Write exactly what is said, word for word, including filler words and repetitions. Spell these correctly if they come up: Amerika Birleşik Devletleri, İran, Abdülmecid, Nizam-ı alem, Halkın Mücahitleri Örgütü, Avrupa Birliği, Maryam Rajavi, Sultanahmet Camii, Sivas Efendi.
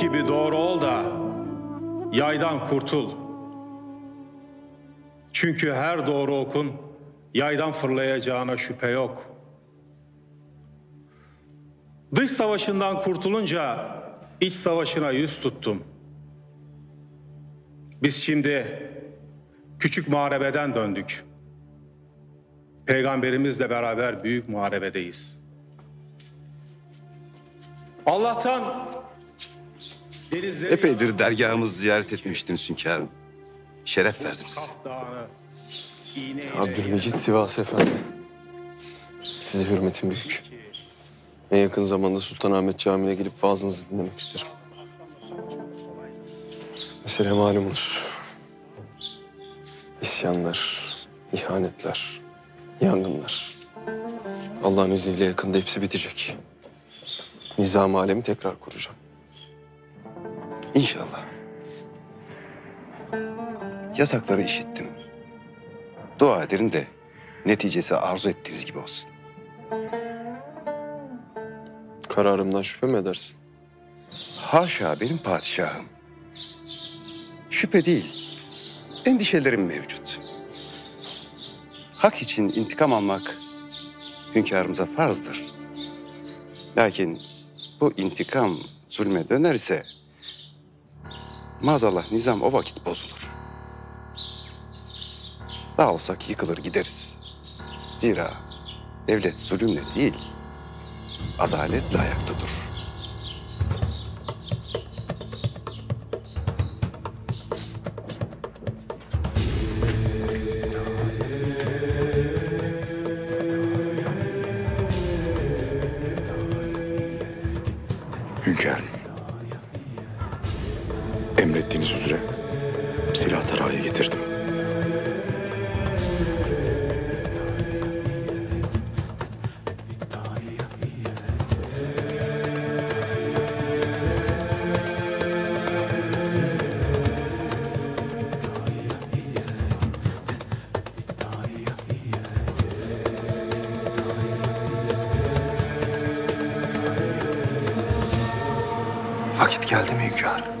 ok gibi doğru ol da yaydan kurtul. Çünkü her doğru okun yaydan fırlayacağına şüphe yok. Dış savaşından kurtulunca iç savaşına yüz tuttum. Biz şimdi küçük muharebeden döndük. Peygamberimizle beraber büyük muharebedeyiz. Allah'tan denizleri... Epeydir dergahımızı ziyaret etmemiştiniz hünkârım. Şeref verdiniz. Abdülmecid Sivas Efendi. Size hürmetim büyük. En yakın zamanda Sultanahmet Camii'ne gelip vaazınızı dinlemek isterim. Mesele malumunuz. İsyanlar, ihanetler, yangınlar. Allah'ın izniyle yakında hepsi bitecek. Nizam-ı alemi tekrar kuracağım. İnşallah. Yasakları işittim. Dua ederim de neticesi arzu ettiğiniz gibi olsun. Kararımdan şüphe mi edersin? Haşa benim padişahım. Şüphe değil, endişelerim mevcut. Hak için intikam almak hünkârımıza farzdır. Lakin bu intikam zulme dönerse maazallah nizam o vakit bozulur. Daha olsak yıkılır gideriz. Zira devlet zulümle değil, adaletle ayakta durur. Hünkârım, emrettiğiniz üzere silahı raya getirdim. Vakit geldi mi hünkârım?